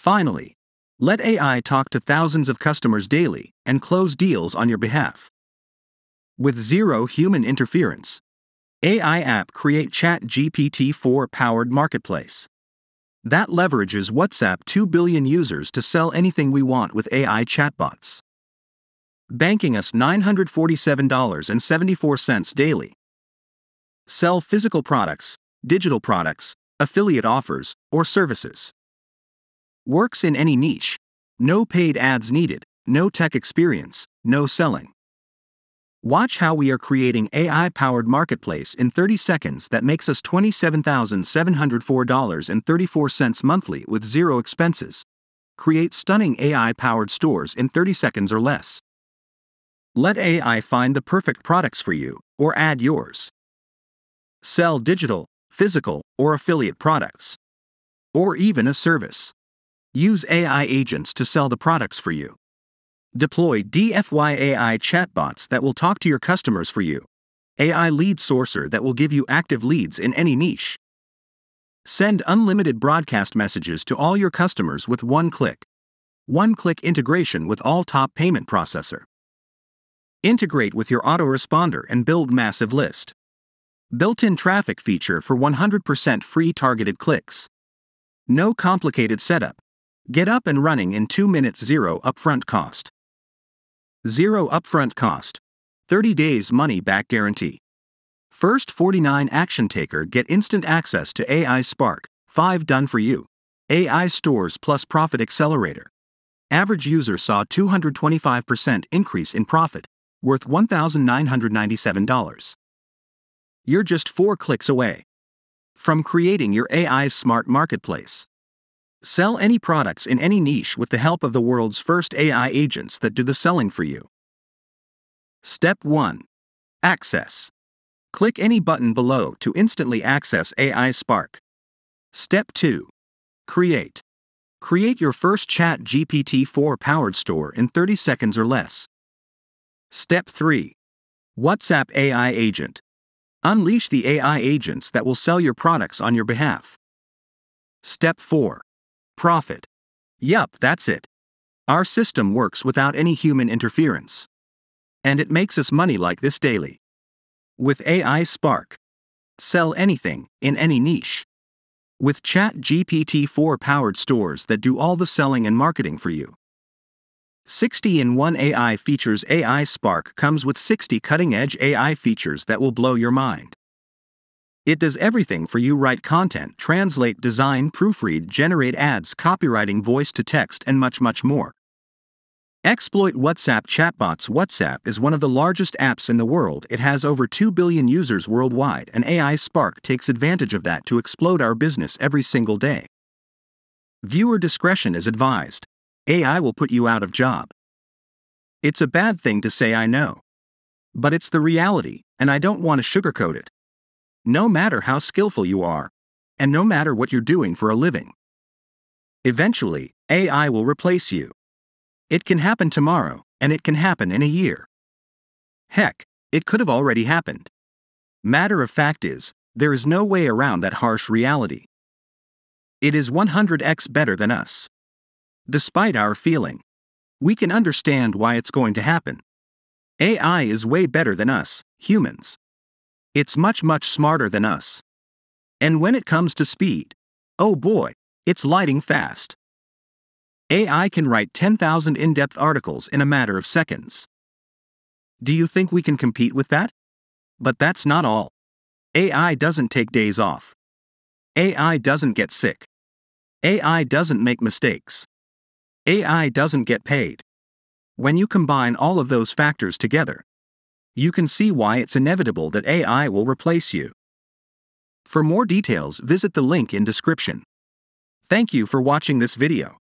Finally, let AI talk to thousands of customers daily and close deals on your behalf. With zero human interference, AI app create ChatGPT-4-powered marketplace that leverages WhatsApp 2 billion users to sell anything we want with AI chatbots, banking us $947.74 daily. Sell physical products, digital products, affiliate offers, or services. Works in any niche. No paid ads needed, no tech experience, no selling. Watch how we are creating AI-powered marketplace in 30 seconds that makes us $27,704.34 monthly with zero expenses. Create stunning AI-powered stores in 30 seconds or less. Let AI find the perfect products for you, or add yours. Sell digital, physical, or affiliate products. Or even a service. Use AI agents to sell the products for you. Deploy DFY AI chatbots that will talk to your customers for you. AI lead sourcer that will give you active leads in any niche. Send unlimited broadcast messages to all your customers with one click. One-click integration with all top payment processor. Integrate with your autoresponder and build massive list. Built-in traffic feature for 100% free targeted clicks. No complicated setup. Get up and running in 2 minutes, zero upfront cost. Zero upfront cost. 30 days money back guarantee. First 49 action taker get instant access to AI Spark, 5 done for you. AI stores plus profit accelerator. Average user saw 225% increase in profit, worth $1,997. You're just 4 clicks away from creating your AI smart marketplace. Sell any products in any niche with the help of the world's first AI agents that do the selling for you. Step 1. Access. Click any button below to instantly access AI Spark. Step 2. Create. Create your first ChatGPT-4-powered store in 30 seconds or less. Step 3. WhatsApp AI agent. Unleash the AI agents that will sell your products on your behalf. Step 4. Profit. Yup, that's it. Our system works without any human interference. And it makes us money like this daily. With AI Spark. Sell anything, in any niche. With ChatGPT-4-powered stores that do all the selling and marketing for you. 60-in-1 AI features. AI Spark comes with 60 cutting-edge AI features that will blow your mind. It does everything for you: write content, translate, design, proofread, generate ads, copywriting, voice to text, and much, much more. Exploit WhatsApp chatbots. WhatsApp is one of the largest apps in the world. It has over 2 billion users worldwide, and AI Spark takes advantage of that to explode our business every single day. Viewer discretion is advised. AI will put you out of job. It's a bad thing to say, I know. But it's the reality, and I don't want to sugarcoat it. No matter how skillful you are, and no matter what you're doing for a living, eventually, AI will replace you. It can happen tomorrow, and it can happen in a year. Heck, it could have already happened. Matter of fact is, there is no way around that harsh reality. It is 100x better than us. Despite our feeling, we can understand why it's going to happen. AI is way better than us, humans. It's much, much smarter than us. And when it comes to speed, oh boy, it's lightning fast. AI can write 10,000 in-depth articles in a matter of seconds. Do you think we can compete with that? But that's not all. AI doesn't take days off. AI doesn't get sick. AI doesn't make mistakes. AI doesn't get paid. When you combine all of those factors together, you can see why it's inevitable that AI will replace you. For more details, visit the link in description. Thank you for watching this video.